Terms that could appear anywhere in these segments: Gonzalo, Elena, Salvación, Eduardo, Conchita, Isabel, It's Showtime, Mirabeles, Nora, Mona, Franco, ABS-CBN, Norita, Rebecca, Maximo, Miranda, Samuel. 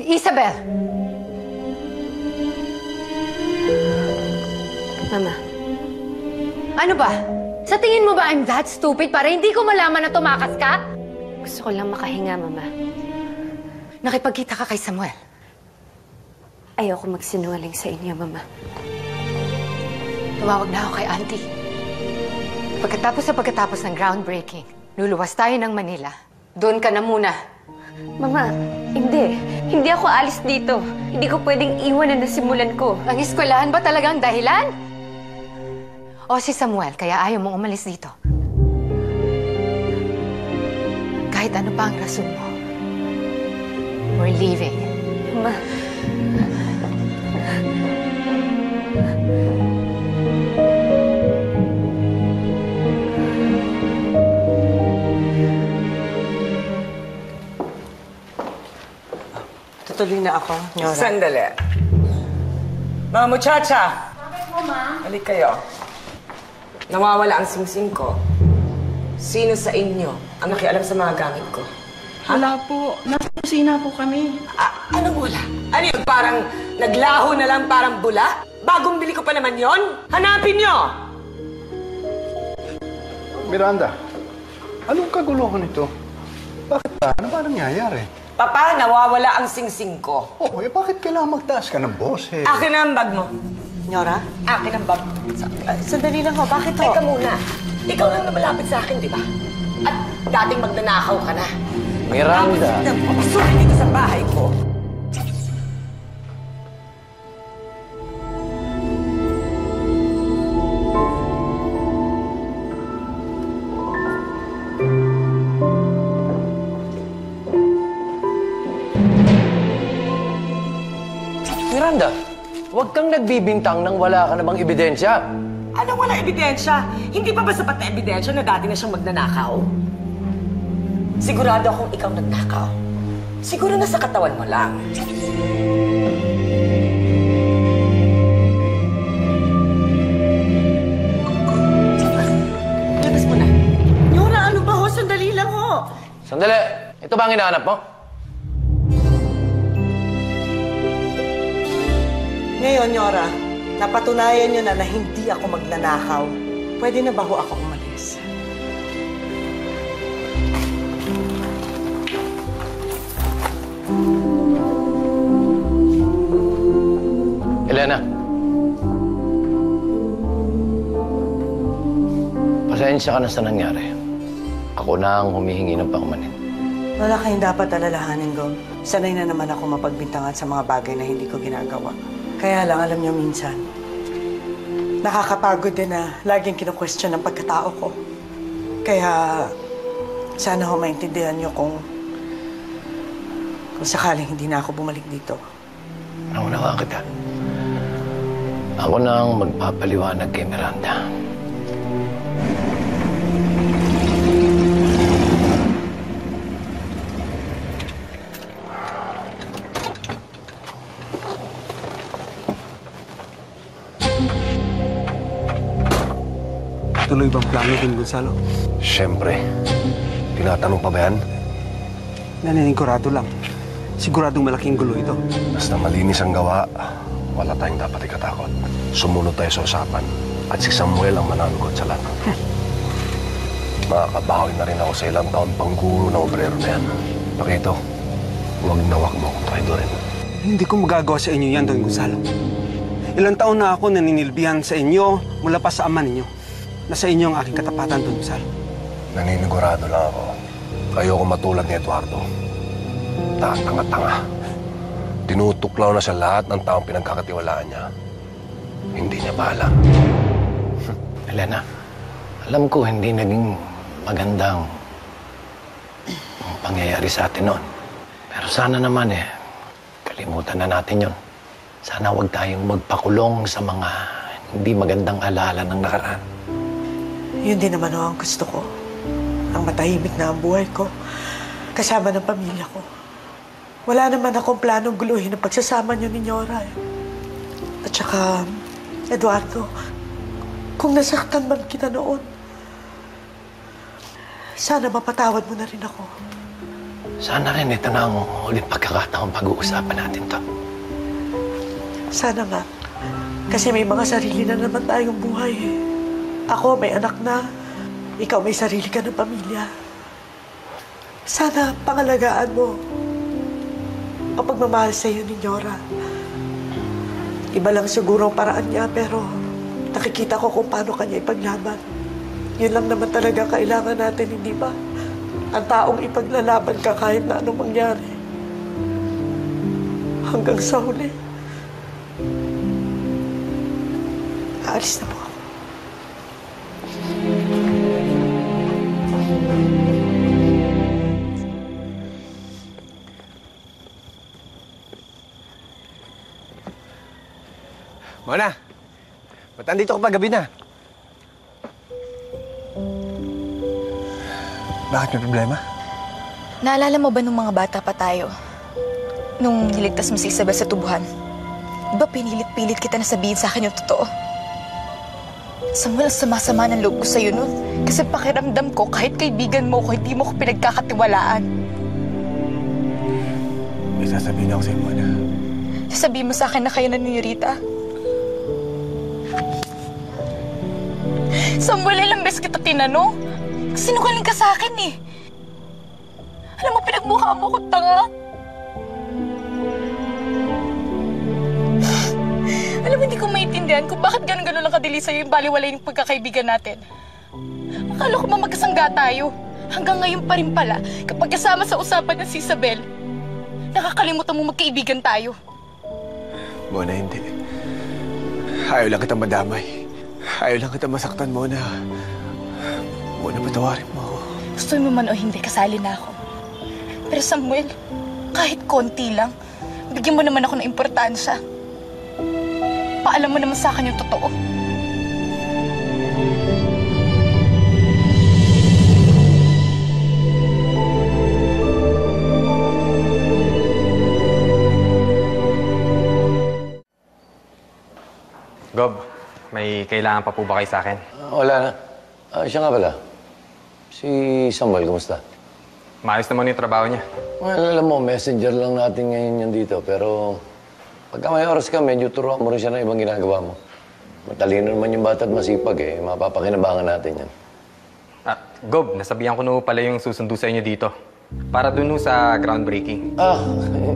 Isabel! Mama, ano ba? Sa tingin mo ba I'm that stupid para hindi ko malaman na tumakas ka? Gusto ko lang makahinga, Mama. Nakipagkita ka kay Samuel. Ayoko magsinungaling sa inyo, Mama. Tumawag na ako kay Auntie. Pagkatapos ng groundbreaking, luluwas tayo ng Manila. Doon ka na muna. Mama, hindi. Hindi ako alis dito. Hindi ko pwedeng iwan na nasimulan ko. Ang eskwelahan ba talaga ang dahilan? O si Samuel, kaya ayaw mong umalis dito. Kahit ano pa ang rason mo, we're leaving. Mama. Tuloy na ako, Nora. Sandali. Mga muchacha! Bakit mo, Ma? Halik kayo. Nawawala ang singsing ko. Sino sa inyo ang nakialam sa mga gamit ko? Ha? Wala po. Nasa kusina po kami. Anong wala? Ano yun? Parang naglaho na lang, parang bula? Bagong bili ko pa naman yon. Hanapin nyo! Miranda, anong kaguluhan ito? Bakit ba? Ano ba nangyayari? Papa, nawawala ang singsing ko. Oo, eh bakit kailangan magtaas ka ng boses? Akin ang bag mo. Nora? Akin ang bag. Sandali lang ho, bakit ho? Teka muna. Ikaw lang na malapit sa akin, di ba? At dating magnanakaw ka na. Miranda! Papasukin dito sa bahay ko. Miranda, huwag kang nagbibintang nang wala ka namang ebidensya. Anong wala ebidensya? Hindi pa ba sapat na ebidensya na dati na siyang magnanakaw? Sigurado akong ikaw nagnakaw. Siguro na sa katawan mo lang. Labas mo na. Nora, ano ba ho? Sandali lang ho. Sandali. Ito ba ang hinahanap mo? Ngayon, Nora, napatunayan niyo na hindi ako magnanakaw. Pwede na ba ho ako umalis? Elena. Pasensya ka na sa nangyari. Ako na ang humihingi ng paumanhin. Wala kayong dapat alalahanin, Gom. Sanay na naman ako mapagbintangan sa mga bagay na hindi ko ginagawa. Kaya lang, alam niyo minsan, nakakapagod din na laging kinu-question ang pagkatao ko. Kaya, sana ho maintindihan niyo kung sakaling hindi na ako bumalik dito. Naunawaan kita. Ako na ang magpapaliwanag kay Miranda. Tuloy bang plano din, Gonzalo? Siyempre. Tinatanong pa ba yan? Naninigurado lang. Siguradong malaking gulo ito. Basta malinis ang gawa, wala tayong dapat ikatakot. Sumunod tayo sa usapan at si Samuel ang mananagot sa lahat. Makakabawi na rin ako sa ilang taon pangguro ng obrero na yan. Pakito, huwag na huwag mo akong traidorin. Hindi ko magagawa sa inyo yan, Don Gonzalo. Ilang taon na ako naninilbihan sa inyo mula pa sa ama ninyo. Nasa inyo ang aking katapatan, Don Gonzalo. Naninigurado lang ako. Ayoko matulad ni Eduardo. Tanga-tanga. Tinutuklaw na siya lahat ng taong pinagkakatiwalaan niya. Hindi niya bahala. Elena, alam ko hindi naging magandang pangyayari sa atin noon. Pero sana naman kalimutan na natin yon. Sana huwag tayong magpakulong sa mga hindi magandang alaala ng nakaraan. Yun din naman ang gusto ko. Ang matahimik na ang buhay ko. Kasama ng pamilya ko. Wala naman akong planong guluhin ang pagsasama niyo ni Nora. At saka, Eduardo, kung nasaktan man kita noon, sana mapatawad mo na rin ako. Sana rin ito na ang ulit pagkakataon pag-uusapan natin to. Sana, ma'am. Kasi may mga sarili na naman tayong buhay. Ako may anak na. Ikaw may sarili ka ng pamilya. Sana pangalagaan mo ang pagmamahal sa iyo ni Nora. Iba lang siguro ang paraan niya, pero nakikita ko kung paano kanya ipaglaban. Yun lang naman talaga kailangan natin, hindi ba? Ang taong ipaglalaban ka kahit na anong mangyari. Hanggang sa huli. Aalis na po ako. Mona, ba't andito ka pa gabi na? Bakit may problema? Naalala mo ba nung mga bata pa tayo? Nung niligtas mo si Isabel sa tubuhan? Diba pinilit-pilit kita na sabihin sa akin yung totoo? Samuel, sama-sama ng loob ko sa'yo nun. Kasi pakiramdam ko, kahit kaibigan mo ko, hindi mo ko pinagkakatiwalaan. May sasabihin ako sa'yo, Mona. Sasabihin mo sa akin na kayo na ni Norita? Samuel, ilang beses kita tinanong? Sinungaling ka sa akin eh. Alam mo, pinagmukha mo akong tanga. Alam mo, hindi ko maintindihan kung bakit ganun-ganun lang kadili sa'yo yung baliwalay ng pagkakaibigan natin. Akala ko mamagkasangga tayo. Hanggang ngayon pa rin pala, kapag kasama sa usapan ng si Isabel, nakakalimutan mo magkaibigan tayo. Mona, hindi. Ayaw lang kitang madamay. Ayaw lang kitang masaktan, Mona. Mona, patawarin mo ako. Gusto mo man o hindi, kasali na ako. Pero Samuel, kahit konti lang, bigyan mo naman ako ng importansya. Paalam mo naman sa akin yung totoo. Gob, may kailangan pa po ba kayo sa akin? Wala na. Siya nga pala. Si Samuel, kumusta? Maayos naman yung trabaho niya. Well, alam mo, messenger lang natin ngayon yan dito. Pero pagka may oras ka, medyo turuan mo rin siya ng ibang ginagawa mo. Matalino naman yung bata at masipag eh. Mapapakinabangan natin yan. At Gob, nasabihan ko na pala yung susundo sa inyo dito. Para dun sa groundbreaking.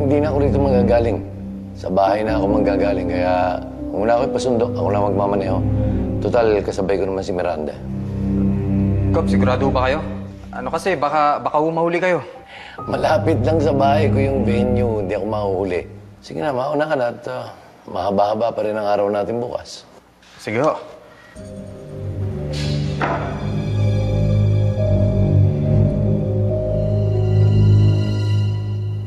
Hindi na ako rito manggagaling. Sa bahay na ako manggagaling. Kaya kung muna ako'y pasundo, ako na magmamaneho. Total, kasabay ko naman si Miranda. Gob, sigurado ba kayo? Ano kasi, baka humahuli kayo. Malapit lang sa bahay ko yung venue, hindi ako mahuhuli. Sige na, mauna ka na at mahaba-haba pa rin ang araw natin bukas. Sige ho.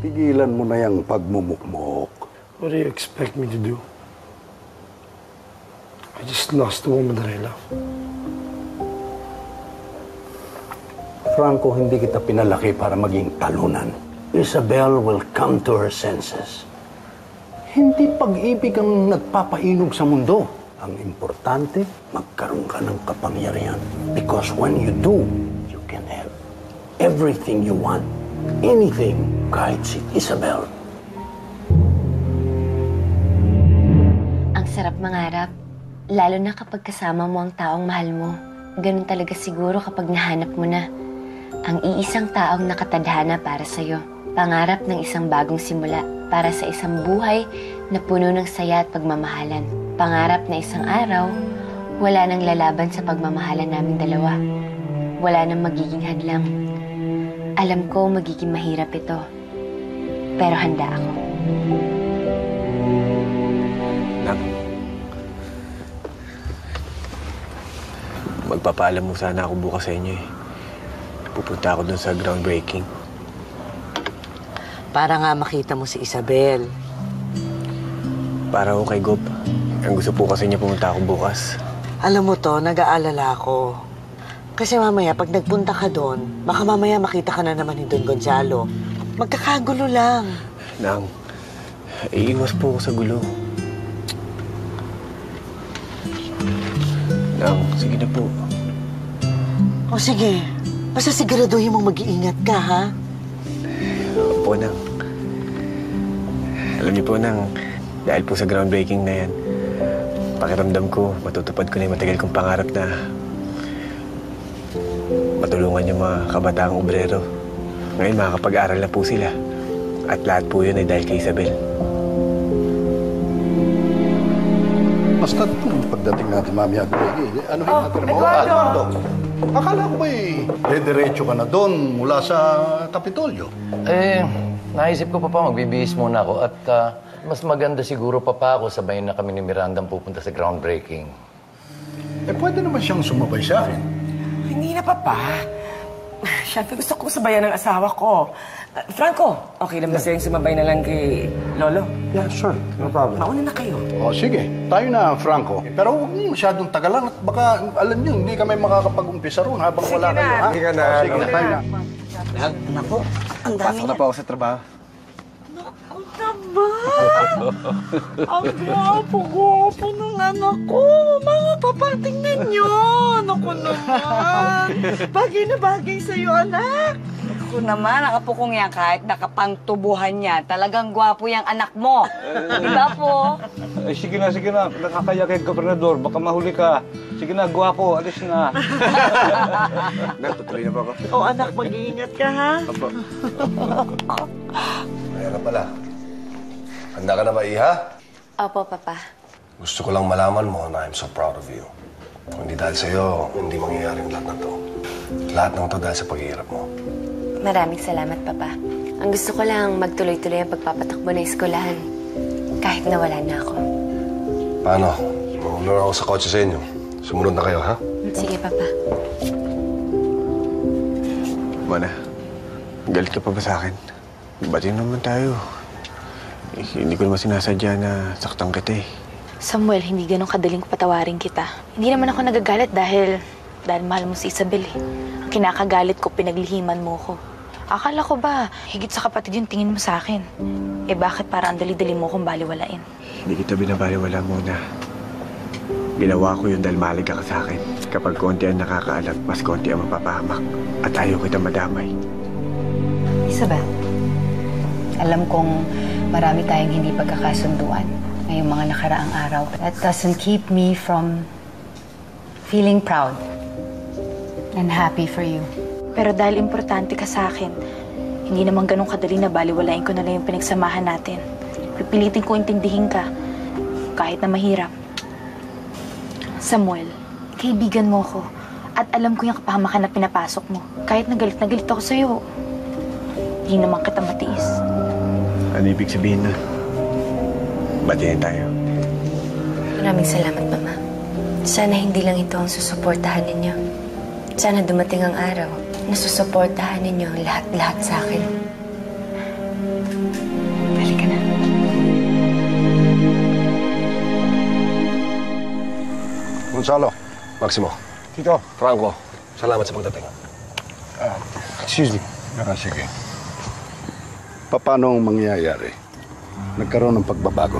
Pigilan mo na yung pagmumukmok. What do you expect me to do? I just lost the woman that I love. Franco, hindi kita pinalaki para maging talunan. Isabel will come to her senses. Hindi pag-ibig ang nagpapainog sa mundo. Ang importante, magkaroon ka ng kapangyarihan. Because when you do, you can have everything you want. Anything, kahit si Isabel. Ang sarap mangarap, lalo na kapag kasama mo ang taong mahal mo. Ganun talaga siguro kapag nahanap mo na. Ang iisang taong nakatadhana para sa'yo. Pangarap ng isang bagong simula para sa isang buhay na puno ng saya at pagmamahalan. Pangarap na isang araw, wala nang lalaban sa pagmamahalan naming dalawa. Wala nang magiging hadlang. Alam ko magiging mahirap ito. Pero handa ako. Nak, magpapaalam mo sana ako bukas sa inyo eh. Pupunta ako dun sa groundbreaking. Para nga makita mo si Isabel. Para ako kay Gob. Ang gusto po kasi niya pumunta ako bukas. Alam mo to, nag-aalala ako. Kasi mamaya, pag nagpunta ka doon, baka mamaya makita ka na naman ni Don Gonzalo. Magkakagulo lang. Nang, iiwas po ako sa gulo. Nang, sige na po. O sige. Basta siguraduhin mong mag-iingat ka, ha? po, Nang. Alam niyo po, Nang, dahil po sa groundbreaking na yan, pakiramdam ko, matutupad ko na yung matagal kong pangarap na matulungan yung mga kabataang obrero. Ngayon, makakapag-aral na po sila. At lahat po yun ay dahil kay Isabel. Basta pagdating natin mamaya, ano yung natin mo? Eduardo! Akala ko ba'y dediretso ka na doon mula sa Kapitolyo? Eh, naisip ko, Papa, magbibihis muna ako at mas maganda siguro, Papa, ako sabayin na kami ni Miranda pupunta sa groundbreaking. Eh, pwede naman siyang sumabay sa akin. Hindi na, Papa. Siyempre, gusto ko sabayan ng asawa ko. Franco, okay lang ba siyang sumabay na lang kay Lolo? Yeah, sure. No problem. Mauna na kayo. Oh, sige. Tayo na, Franco. Pero huwag niyo masyadong tagalan at baka, alam niyo, hindi kami makakapag-umpisa roon habang sige wala na kayo. Sige na. Oh, sige na. Tayo na. Naku, ang dami na. Pasok na po ako sa trabaho. Naku, taba! Ang gwapo-gwapo ng anak ko. Mga papatingnan niyo. Naku naman. Bagay na bagay sa'yo, anak. Naman, nakapo kong yan kahit nakapangtubuhan niya. Talagang gwapo yung anak mo. Di ba po? Ay, sige na, sige na. Nakakaya kay Gobernador. Baka mahuli ka. Sige na, gwapo. Alis na. Anak, tutuloy na ba ako? Oo, anak. Mag-iingat ka, ha? Apo. Kaya na pala. Handa ka na ba, Iha? Opo, Papa. Gusto ko lang malaman mo na I'm so proud of you. Kung hindi dahil sa'yo, hindi mangyayaring lahat na to. Lahat ng to dahil sa paghihirap mo. Maraming salamat, Papa. Ang gusto ko lang magtuloy-tuloy ang pagpapatakbo ng eskolahan. Kahit nawala na ako. Paano? Mauna na ako sa kotse sa inyo. Sumunod na kayo, ha? Sige, Papa. Mana, galit ka pa ba sa akin? Batin naman tayo. Eh, hindi ko naman sinasadya na saktan kita, eh. Samuel, hindi ganun kadaling patawarin kita. Hindi naman ako nagagalit dahil mahal mo si Isabel, eh. Ang kinakagalit ko, pinaglihiman mo ko. Akala ko ba, higit sa kapatid yung tingin mo sa akin? Eh bakit para ang dali-dali mo kong baliwalain? Hindi kita binabaliwala muna. Ginawa ko yun dahil mahalaga ka sa akin. Kapag konti ang nakakaalam, mas konti ang mapapahamak. At ayaw kita madamay. Isabel, alam kong marami tayong hindi pagkakasunduan ngayong mga nakaraang araw. That doesn't keep me from feeling proud and happy for you. Pero dahil importante ka sa akin, hindi naman ganun kadali na baliwalain ko na lang yung pinagsamahan natin. Pipilitin ko intindihin ka, kahit na mahirap. Samuel, kaibigan mo ko, at alam ko yung kapahamakan na pinapasok mo. Kahit na galit ako sa'yo, hindi naman kita matiis. Ano ibig sabihin na? Batiin tayo. Maraming salamat, Mama. Sana hindi lang ito ang susuportahan ninyo. Sana dumating ang araw na susuportahan ninyo ang lahat-lahat sa akin. Balik ka na. Gonzalo. Maximo. Tito. Franco. Salamat sa pagdating. Excuse me. Sige. Paano ang mangyayari? Nagkaroon ng pagbabago.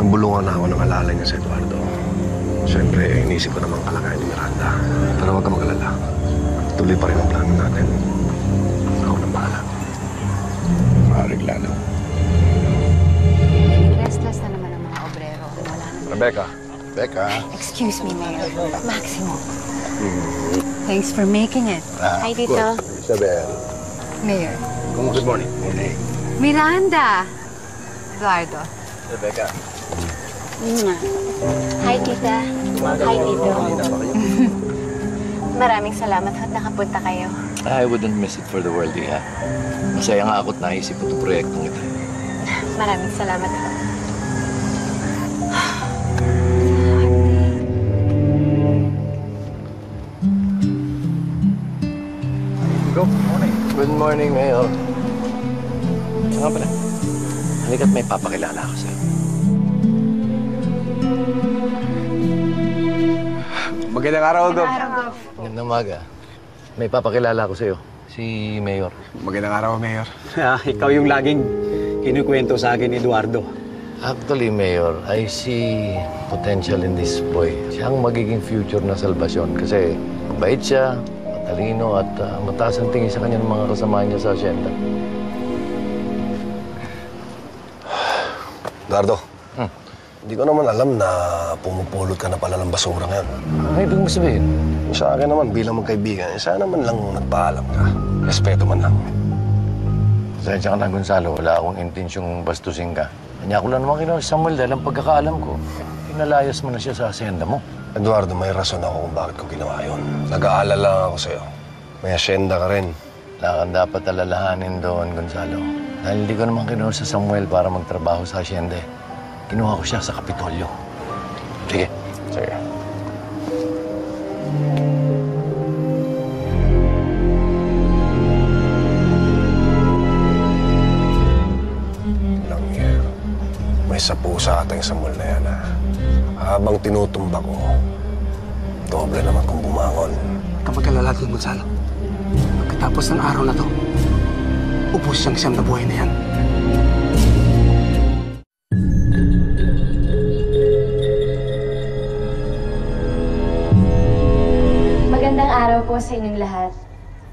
Nambulungan na ako ng alalay niya sa Eduardo. Siyempre, iniisip ko naman kalagayan ni Miranda. Pero huwag ka mag-alala. Tuloy pa rin ang plano natin. Ako nang bahala. Maaring lalo. Restless na naman ang mga obrero. Wala na. Rebecca. Rebecca. Excuse me, Mayor. Maximo. Thanks for making it. Hi, Tito. Isabel. Mayor. Good morning. Miranda. Eduardo. Rebecca. Hi, Tita. Hi, Tito. Maraming salamat at nakapunta kayo. I wouldn't miss it for the world, Iha. Masaya nga ako't naisip itong proyektong ito. Maraming salamat po. Good morning, Mayo. Saan ka pala? Halika't may papakilala ako sa'yo. Magandang araw, Gov. Magandang umaga. May papakilala ko sa'yo. Si Mayor. Magandang araw, Mayor. Ikaw yung laging kinukwento sa akin, Eduardo. Actually, Mayor, I see potential in this boy. Siya ang magiging future na Salvación kasi mabait siya, matalino, at mataas ang tingin sa kanya ng mga kasama niya sa asyenda. Eduardo, hindi ko naman alam na pumupulot ka na pala ng basura ngayon. Ano ibig mo sabihin? Sa akin naman, bilang magkaibigan, sana naman lang nagpaalam ka. Respeto man lang. Pasensya ka na, Gonzalo. Wala akong intensyong bastusin ka. Kanya ko lang naman kinawa si Samuel dahil ang pagkakaalam ko, pinalayas mo na siya sa asyenda mo. Eduardo, may rason ako kung bakit ko ginawa yun. Nag-aalala ako sa'yo. May asyenda ka rin. Wala kang dapat alalahanin doon, Gonzalo. Dahil hindi ko naman kinuha sa Samuel para magtrabaho sa asyenda. Kinuha ko siya sa Kapitolyo. Sige. Sige. Langyer, may sapu sa ating Samuel na yan, ha? Habang tinutumbak ko, doble naman kung bumangon. Kapag alalatin, Gonzalo, tapos ng araw na to, ubos siyang siyam na buhay na yan. Magandang araw po sa inyong lahat.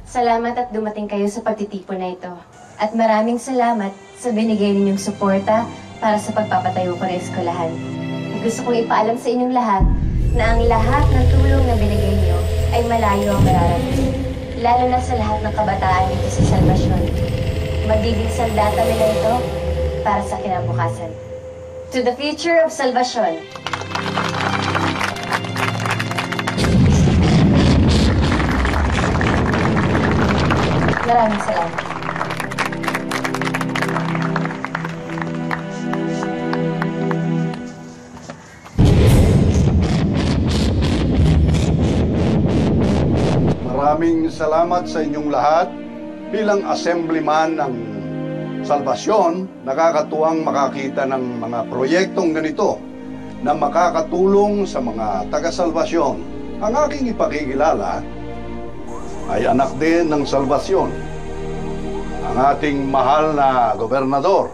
Salamat at dumating kayo sa pagtitipon na ito. At maraming salamat sa binigay ninyong suporta para sa pagpapatayo ko ng eskwelahan. Gusto kong ipaalam sa inyong lahat na ang lahat ng tulong na binigay niyo ay malayo ang mararating. Lalo na sa lahat ng kabataan dito sa Salvación. Magiging sandata nila ito para sa kinabukasan. To the future of Salvación! Maraming salamat. Maraming salamat sa inyong lahat. Bilang assemblyman ng Salvación, nakakatuwang makakita ng mga proyektong ganito na makakatulong sa mga taga-Salvación. Ang aking ipakikilala ay anak din ng Salvación, ang ating mahal na gobernador,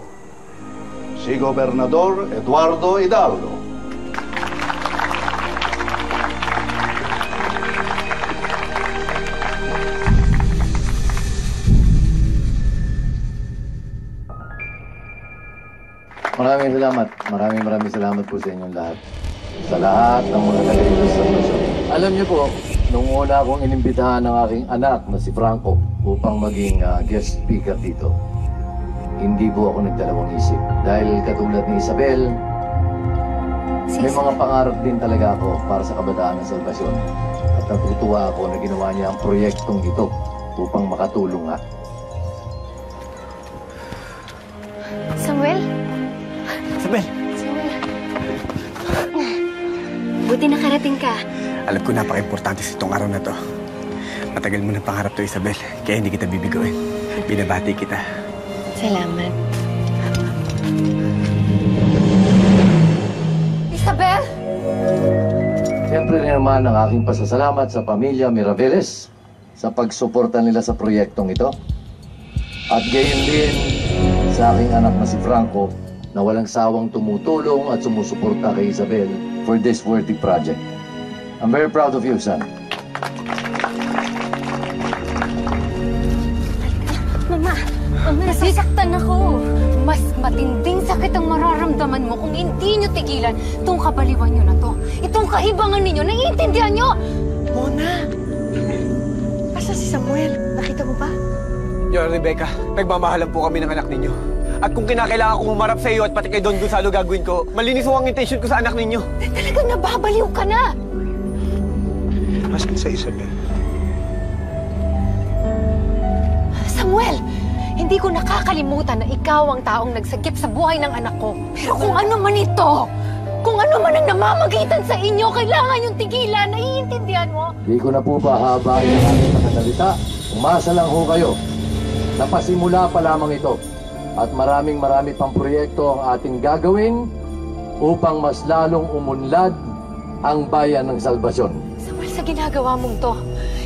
si Gobernador Eduardo Hidalgo. Maraming salamat. Maraming salamat po sa inyong lahat. Sa lahat ng mga nalilito sa Salvación. Alam niyo po, nung una akong inimbitahan ng aking anak na si Franco upang maging guest speaker dito, hindi po ako nagdalawang isip. Dahil katulad ni Isabel, may mga pangarap din talaga ako para sa kabataan ng Salvación. At natutuwa ako na ginawa niya ang proyektong ito upang makatulong nga. Samuel? Isabel! Buti nakarating ka. Alam ko napaka-importante sa itong araw na to. Matagal mo na pangarap to, Isabel. Kaya hindi kita bibigawin. Binabati kita. Salamat. Isabel! Siyempre rin naman ang aking pasasalamat sa pamilya Mirabeles sa pagsuporta nila sa proyektong ito. At gayon din sa aking anak na si Franco na walang sawang tumutulong at sumusuporta kay Isabel for this worthy project. I'm very proud of you, son. Mama, nasasaktan ako. Mas matinding sakit ang mararamdaman mo kung hindi nyo tigilan itong kabaliwan nyo na to. Itong kaibangan ninyo, naiintindihan nyo! Mona! Asa si Samuel? Nakita mo ba? Yo, Rebecca, nagmamahalan po kami ng anak ninyo. At kung kinakailangan kong umarap sa iyo at pati kay Don Gonzalo gagawin ko, malinis ho ang intention ko sa anak ninyo. Talagang nababaliw ka na! Asan sa Isabel? Samuel! Hindi ko nakakalimutan na ikaw ang taong nagsagip sa buhay ng anak ko. Pero kung ano man ito, kung ano man ang namamagitan sa inyo, kailangan yung tigilan. Naiintindihan mo? Hindi ko na po pahabain ang aking pagkasalita. Umasa lang ho kayo. Napasimula pa lamang ito. At maraming pang proyekto ang ating gagawin upang mas lalong umunlad ang bayan ng Salvación. Samuel, sa ginagawa mong to,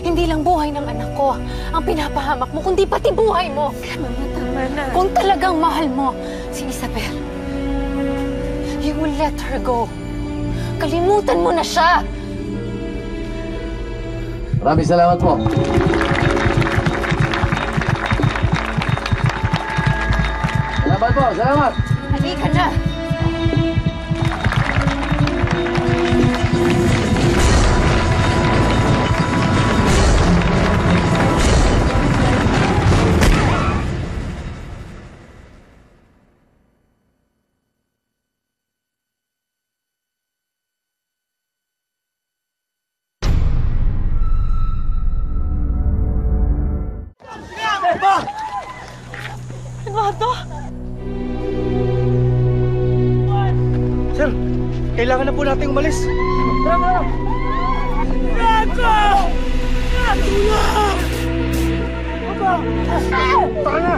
hindi lang buhay ng anak ko ang pinapahamak mo, kundi pati buhay mo. Mama, tama na. Kung talagang mahal mo si Isabel, you will let her go. Kalimutan mo na siya. Maraming salamat po. Salamat po, salamat! Halika na! kwarto? Sir, kailangan na po natin umalis. Tara! Franco! Tara na!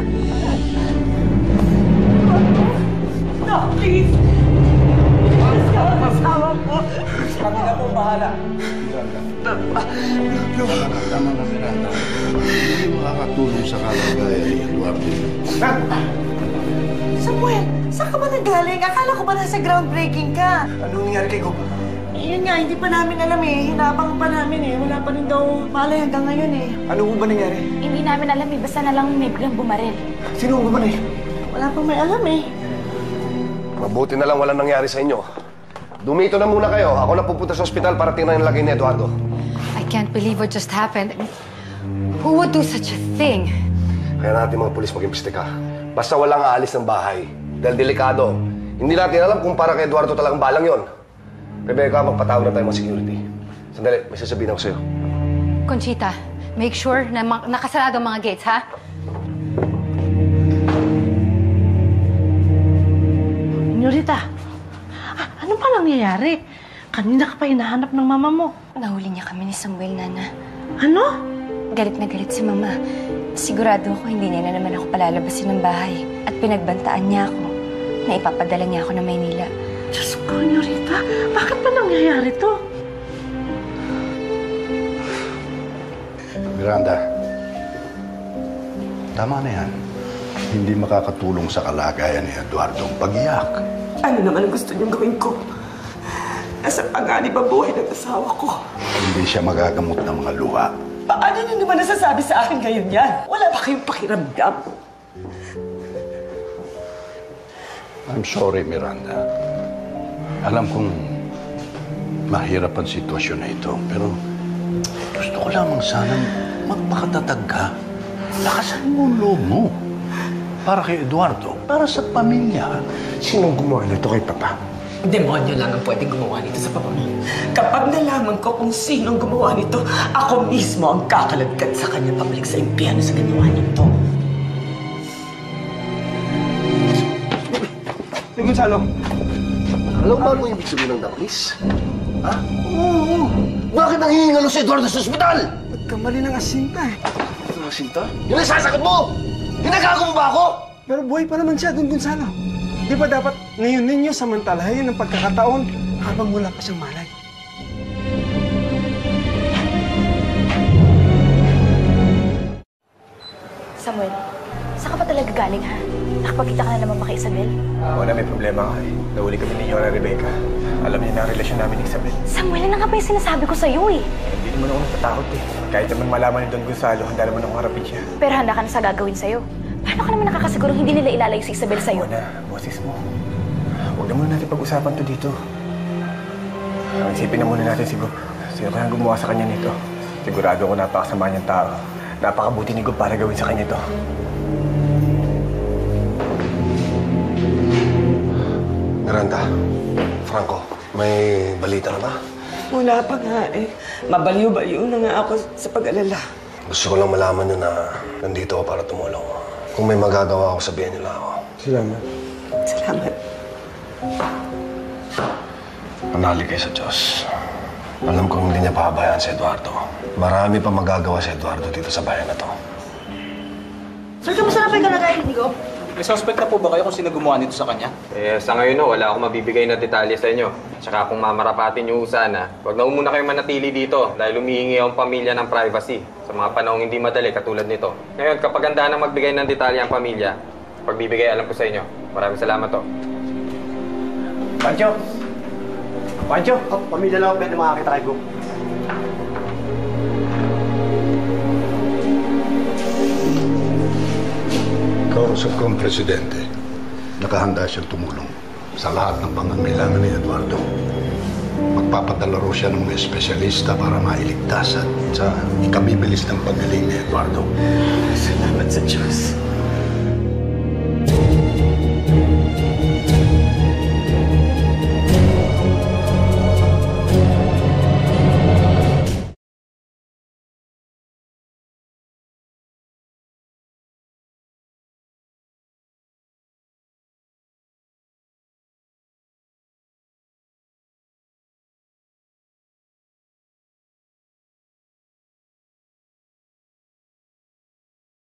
No, please! Masawa po! Kami na po bahala. Tama na, Miranda. Hindi makakatulong sa kalagayan ni Eduardo. Samuel, saan ka ba nagaling? Akala ko ba nasa groundbreaking ka? Anong nangyari kay Gopa? Yun nga, hindi pa namin alam eh. Hinabang pa namin eh. Wala pa rin daw malay hanggang ngayon eh. Ano ba nangyari? Hindi namin alam eh. Basta na lang may biglang bumaril. Sino ba eh? Wala pang may alam eh. Mabuti na lang walang nangyari sa inyo. Dumito na muna kayo. Ako na pupunta sa ospital para tingnan yung lagay ni Eduardo. I can't believe what just happened. Who would do such a thing? Kaya natin mga pulis mag-imbestiga. Basta walang aalis ng bahay. Dahil delikado. Hindi natin alam kung para kay Eduardo talagang balang yon. Rebecca, magpatawag na tayo mga security. Sandali, may sasabihin ako sa'yo. Conchita, make sure na nakasarado ang mga gates, ha? Norita, ano pa nangyayari? Kanina ka pa hinahanap ng mama mo. Nahuli niya kami ni Samuel, Nana. Ano? Galit na galit si Mama. Sigurado ako hindi niya na naman ako palalabasin ng bahay. At pinagbantaan niya ako na ipapadala niya ako ng Maynila. Diyos ko, Norita. Bakit pa nangyayari to? Miranda, tama na yan. Hindi makakatulong sa kalagayan ni Eduardo ang pag-iyak. Ano naman ang gusto niyong gawin ko? Nasa panganib ang buhay ng asawa ko. Hindi siya magagamot ng mga luha. Paano niyo naman nasasabi sa akin ngayon yan? Wala ba kayong pakiramdam? I'm sorry, Miranda. Alam kong mahirap ang sitwasyon na ito, pero gusto ko lamang sanang magpakatatag ka. Lakasan mo loob mo. Para kay Eduardo, para sa pamilya. Sinong gumawa nito kay Papa? Demonyo lang ang pwedeng gumawa nito sa papa mo. Kapag nalaman ko kung sinong gumawa nito, ako mismo ang kakaladkad sa kanya pabalik sa impyerno sa ginawa nito. Hey, Gonzalo. Alam ba mo ibig sabihin ng damis? Ha? Oo. Bakit ang hihingalo si Eduardo sa ospital? Nagkamali ng asinta eh. Ang asinta? Yun ang sasakot mo! Ginagago mo ba ako? Pero buhay pa naman siya, Don Gonzalo. Di ba dapat ngayon ninyo samantalahin ang pagkakataon habang wala pa siyang malay? Samuel, saan ka pa talaga galing, ha? Nakapagkita ka na naman ba kay Isabel? Wala, may problema ka eh. Nahuli kami ni Nora, Rebecca. Alam niya na ang relasyon namin ni Isabel. Samuel, ano nga ba yung sinasabi ko sa'yo eh? Hindi naman ako natatakot eh. Kahit naman malaman ni Don Gonzalo, handa naman akong harapin siya. Pero handa ka na sa gagawin sa'yo. Paano ka naman nakakasigurong hindi nila ilalayo si Isabel sa'yo? Mona, boses mo. Huwag na muna natin pag-usapan to dito. Isipin na muna natin siguro. Sino kaya gumawa sa kanya nito? Sigurado ako napakasama niyang tao. Napakabuti ni Gob para gawin sa kanya ito. Miranda, Franco, may balita na ba? Wala pa nga eh. Mabaliw-baliw na nga ako sa pag-alala. Gusto ko lang malaman niyo na nandito ako para tumulong. Kung may magagawa ako, sabihin niyo lang ako. Salamat. Salamat. Manali kayo sa Diyos. Alam kong hindi niya pahabayaan si Eduardo. Marami pa magagawa si Eduardo dito sa bayan na to. Sir, kamusta na kayo kalagayan, Nigo? May suspect na po ba kayo kung sino gumawa nito sa kanya? Eh, sa ngayon, no, wala akong mabibigay na detalye sa inyo. Tsaka kung mamarapatin nyo sana, huwag na muna kayong manatili dito dahil humihingi ang pamilya ng privacy sa mga panahong hindi madali katulad nito. Ngayon, kapag handa na magbigay ng detalye ang pamilya, pagbibigay alam ko sa inyo. Maraming salamat to. Pancho! Pancho! Oh, pamilya lang ako pwede makakita kay Gob. Kausap ko ang presidente. Nakahanda siyang tumulong sa lahat ng pangangailangan ni Eduardo. Magpapadalaro siya ng mga espesyalista para mailigtas at sa ikabibilis ng pagaling ni Eduardo. Salamat sa Diyos.